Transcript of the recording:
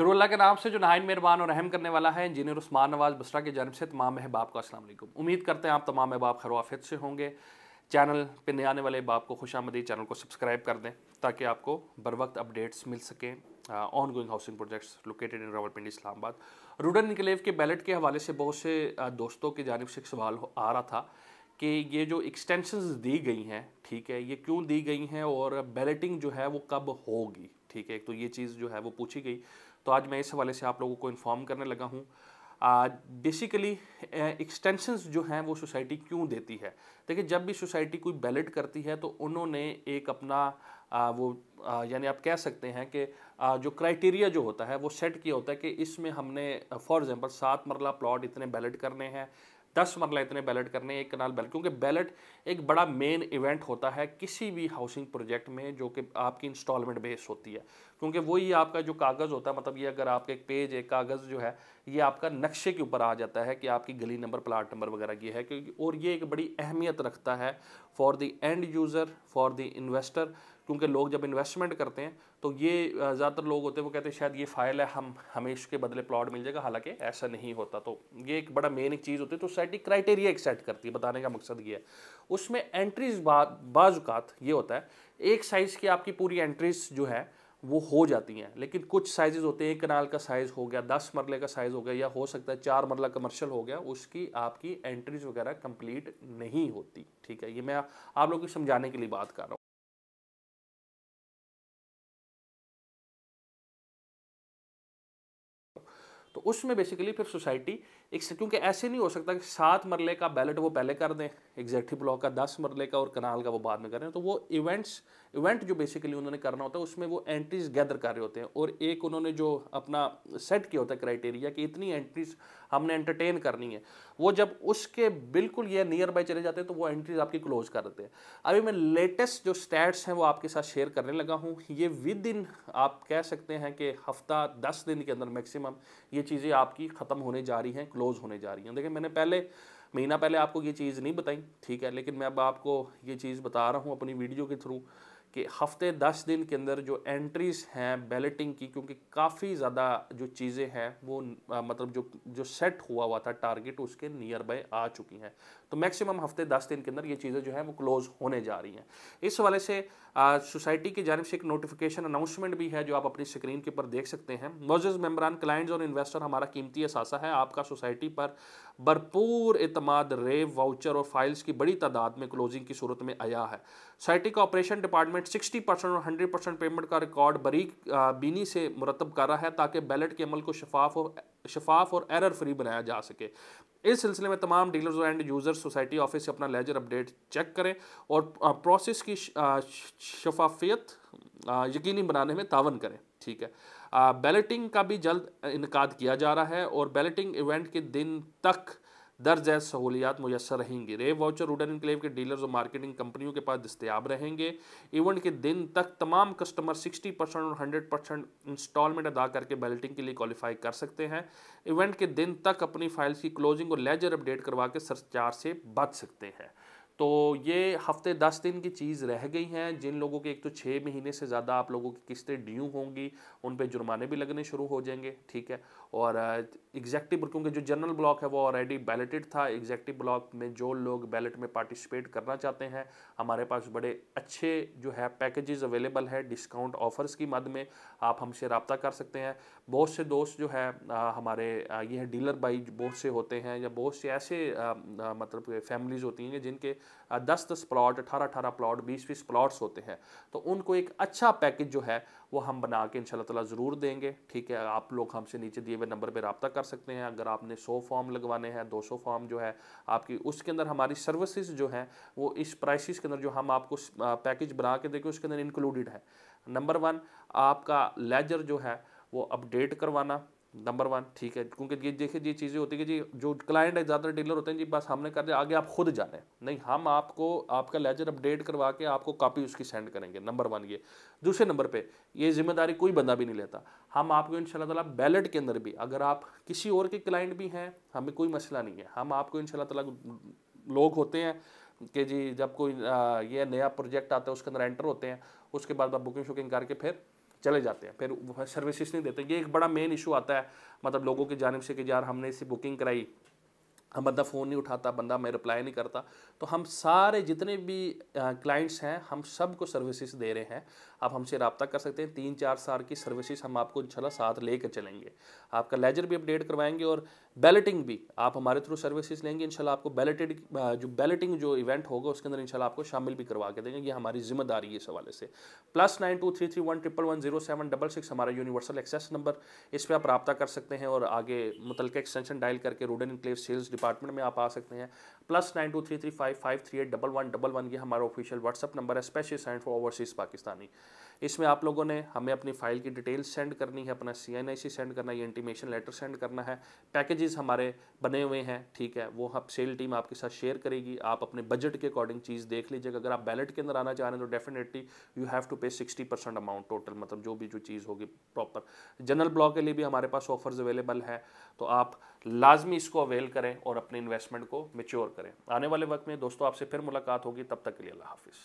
शुरुअल्लाह के नाम से जो नहायत मेहरबान और रहम करने वाला है। इंजीनियर उस्मान नवाज़ बसरा की जानिब से तमाम अहबाब का अस्सलाम वालेकुम। उम्मीद करते हैं आप तमाम अहबाब खैर आफियत से होंगे। चैनल पर नए आने वाले अहबाब को खुशामदीद, चैनल को सब्सक्राइब कर दें ताकि आपको बर वक्त अपडेट्स मिल सकें। On going housing projects located in Rawalpindi Islamabad. Rudn enclave के बैलेट के हवाले से बहुत से दोस्तों की जानिब से एक सवाल आ रहा था कि ये जो एक्सटेंशंस दी गई हैं, ठीक है, ये क्यों दी गई हैं और बैलेटिंग जो है वो कब होगी, ठीक है। तो ये चीज़ जो है वो पूछी गई, तो आज मैं इस हवाले से आप लोगों को इन्फॉर्म करने लगा हूँ। बेसिकली एक्सटेंशंस जो हैं वो सोसाइटी क्यों देती है। देखिए, जब भी सोसाइटी कोई बैलेट करती है तो उन्होंने एक अपना यानी आप कह सकते हैं कि जो क्राइटेरिया जो होता है वो सेट किया होता है कि इसमें हमने फॉर एग्ज़ाम्पल 7 मरला प्लॉट इतने बैलेट करने हैं, 10 मरला इतने बैलेट करने, 1 कनाल बैलेट, क्योंकि बैलेट एक बड़ा मेन इवेंट होता है किसी भी हाउसिंग प्रोजेक्ट में जो कि आपकी इंस्टॉलमेंट बेस होती है, क्योंकि वही आपका जो कागज़ होता है, मतलब ये अगर आपका एक पेज एक कागज़ जो है ये आपका नक्शे के ऊपर आ जाता है कि आपकी गली नंबर प्लाट नंबर वगैरह ये है, क्योंकि और ये एक बड़ी अहमियत रखता है for the end user for the investor, क्योंकि लोग जब इन्वेस्टमेंट करते हैं तो ये ज़्यादातर लोग होते हैं वो कहते हैं शायद ये फ़ाइल है, हम हमें इसके बदले प्लॉट मिल जाएगा, हालांकि ऐसा नहीं होता। तो ये एक बड़ा मेन एक चीज़ होती है। तो सोसाइटी क्राइटेरिया एक सेट करती है, बताने का मकसद ये है। उसमें एंट्रीज बाज़ुकात ये होता है एक साइज़ की आपकी पूरी एंट्रीज जो है वो हो जाती हैं, लेकिन कुछ साइजेज़ होते हैं, 1 कनाल का साइज़ हो गया, 10 मरले का साइज़ हो गया, या हो सकता है 4 मरला कमर्शियल हो गया, उसकी आपकी एंट्रीज वगैरह कंप्लीट नहीं होती, ठीक है। ये मैं आप लोगों को समझाने के लिए बात कर रहा हूँ। तो उसमें बेसिकली फिर सोसाइटी एक, क्योंकि ऐसे नहीं हो सकता कि 7 मरले का बैलेट वो पहले कर दें, एग्जैक्टिव ब्लॉक का 10 मरले का और कनाल का वो बाद में करें। तो वो इवेंट जो बेसिकली उन्होंने करना होता है उसमें वो एंट्रीज गैदर कर रहे होते हैं, और एक उन्होंने जो अपना सेट किया होता है क्राइटेरिया कि इतनी एंट्रीज हमने एंटरटेन करनी है, वो जब उसके बिल्कुल ये नियर बाय चले जाते हैं तो वो एंट्रीज आपकी क्लोज कर देते हैं। अभी मैं लेटेस्ट जो स्टैट्स हैं वो आपके साथ शेयर करने लगा हूँ। ये विद इन आप कह सकते हैं कि हफ्ता 10 दिन के अंदर मैक्सिमम ये चीज़ें आपकी ख़त्म होने जा रही हैं, क्लोज होने जा रही हैं। देखिए, मैंने पहले महीना पहले आपको ये चीज़ नहीं बताई, ठीक है, लेकिन मैं अब आपको ये चीज़ बता रहा हूँ अपनी वीडियो के थ्रू कि हफ्ते 10 दिन के अंदर जो एंट्रीज़ हैं बैलेटिंग की, क्योंकि काफ़ी ज़्यादा जो चीज़ें हैं वो मतलब जो सेट हुआ था टारगेट उसके नियर बाय आ चुकी हैं। तो मैक्सिमम हफ्ते 10 दिन के अंदर ये चीज़ें जो हैं वो क्लोज़ होने जा रही हैं। इस वाले से सोसाइटी की जानिब से एक नोटिफिकेशन अनाउंसमेंट भी है जो आप अपनी स्क्रीन के ऊपर देख सकते हैं। मोअज़्ज़ज़ मेंबरान, क्लाइंट्स और इन्वेस्टर, हमारा कीमती असासा है आपका सोसाइटी पर भरपूर एतमाद रेव वाउचर और फाइल्स की बड़ी तादाद में क्लोजिंग की सूरत में आया है। सोसाइटी का ऑपरेशन डिपार्टमेंट 60% और 100% पेमेंट का रिकॉर्ड बरीक बीनी से मुरतब कर रहा है ताकि बैलेट के अमल को शफाफ और एरर फ्री बनाया जा सके। इस सिलसिले में तमाम डीलर्स और एंड यूज़र्स सोसाइटी ऑफिस से अपना लेजर अपडेट चेक करें और प्रोसेस की शफाफियत यकीनी बनाने में तावन करें, ठीक है। बैलेटिंग का भी जल्द इनकाद किया जा रहा है और बैलेटिंग इवेंट के दिन तक दर्ज सहूलियात मुयसर रहेंगी। रेव वाउचर रूडन एनक्लेव के डीलर्स और मार्केटिंग कंपनियों के पास दस्तयाब रहेंगे। इवेंट के दिन तक तमाम कस्टमर 60% और 100% इंस्टॉलमेंट अदा करके बैलेटिंग के लिए क्वालिफाई कर सकते हैं। इवेंट के दिन तक अपनी फाइल्स की क्लोजिंग और लेजर अपडेट करवा के सरचार्ज से बच सकते हैं। तो ये हफ्ते 10 दिन की चीज़ रह गई हैं। जिन लोगों के एक तो 6 महीने से ज़्यादा आप लोगों की किस्तें ड्यू होंगी उन पे जुर्माने भी लगने शुरू हो जाएंगे, ठीक है। और एग्जैक्टिव, क्योंकि जो जनरल ब्लॉक है वो ऑलरेडी बैलेटेड था, एग्जैक्टिव ब्लॉक में जो लोग बैलेट में पार्टिसिपेट करना चाहते हैं हमारे पास बड़े अच्छे जो है पैकेजेस अवेलेबल है डिस्काउंट ऑफर्स की मद में, आप हमसे रब्ता कर सकते हैं। बहुत से दोस्त जो है हमारे ये डीलर भाई बहुत से होते हैं या बहुत से ऐसे मतलब फैमिलीज़ होती हैं जिनके 10-10 प्लॉट 18-18 प्लॉट 20-20 प्लॉट्स होते हैं, तो उनको एक अच्छा पैकेज जो है वो हम बना के इंशाल्लाह ताला ज़रूर देंगे, ठीक है। आप लोग हमसे नीचे दिए हुए नंबर पर रब्ता कर सकते हैं। अगर आपने 100 फॉर्म लगवाने हैं, 200 फॉर्म जो है आपकी, उसके अंदर हमारी सर्विसेज जो हैं वो इस प्राइसिस के अंदर जो हम आपको पैकेज बना के देंगे उसके अंदर इंक्लूडेड है। नंबर 1 आपका लेजर जो है वो अपडेट करवाना, नंबर 1, ठीक है, क्योंकि ये देखिए ये चीज़ें होती है कि जी जो क्लाइंट है ज़्यादातर डीलर होते हैं जी बस हमने कर दिया, आगे आप खुद जाने नहीं, हम आपको आपका लेजर अपडेट करवा के आपको कॉपी उसकी सेंड करेंगे, नंबर 1 ये। दूसरे नंबर पे ये ज़िम्मेदारी कोई बंदा भी नहीं लेता, हम आपको इंशाल्लाह ताला बैलेट के अंदर भी, अगर आप किसी और के क्लाइंट भी हैं हमें कोई मसला नहीं है, हम आपको इंशाल्लाह ताला, लोग होते हैं कि जी जब कोई ये नया प्रोजेक्ट आता है उसके अंदर एंटर होते हैं उसके बाद बुकिंग शुकिंग करके फिर चले जाते हैं, फिर सर्विसेज नहीं देते। ये एक बड़ा मेन इशू आता है, मतलब लोगों की जानिब से कि यार हमने इसी बुकिंग कराई, हम बंदा फ़ोन नहीं उठाता, बंदा हमें रिप्लाई नहीं करता। तो हम सारे जितने भी क्लाइंट्स हैं हम सबको सर्विसेज दे रहे हैं, आप हमसे रब्ता कर सकते हैं। 3-4 साल की सर्विसेज हम आपको इंशाल्लाह साथ लेकर चलेंगे, आपका लेजर भी अपडेट करवाएंगे और बैलेटिंग भी आप हमारे थ्रू सर्विसेज लेंगे इंशाल्लाह। आपको बैलेटिंग जो इवेंट होगा उसके अंदर इंशाल्लाह आपको शामिल भी करवा के देंगे, ये हमारी जिम्मेदारी है इस हवाले से। +923311110766 हमारा यूनिवर्सल एक्सेस नंबर, इस पर आप रब्ता कर सकते हैं और आगे मुतलका एक्सटेंशन डायल करके रूडन एनक्लेव सेल्स डिपार्टमेंट में आप आ सकते हैं। +923355381111 ये हमारा ऑफिशियल व्हाट्सअप नंबर है, special send for overseas Pakistani. इसमें आप लोगों ने हमें अपनी फाइल की डिटेल्स सेंड करनी है, अपना CNIC सेंड करना है, ये इंटीमेशन लेटर सेंड करना है। पैकेजेस हमारे बने हुए हैं, ठीक है, वो हम सेल टीम आपके साथ शेयर करेगी। आप अपने बजट के अकॉर्डिंग चीज़ देख लीजिएगा। अगर आप बैलेट के अंदर आना चाह रहे हैं तो डेफिनेटली यू हैव टू पे 60% अमाउंट टोटल, मतलब जो चीज़ होगी प्रॉपर। जनरल ब्लॉक के लिए भी हमारे पास ऑफर्स अवेलेबल है, तो आप लाजमी इसको अवेल करें और अपने इन्वेस्टमेंट को मेच्योर करें। आने वाले वक्त में दोस्तों आपसे फिर मुलाकात होगी, तब तक के लिए अल्लाह हाफिज़।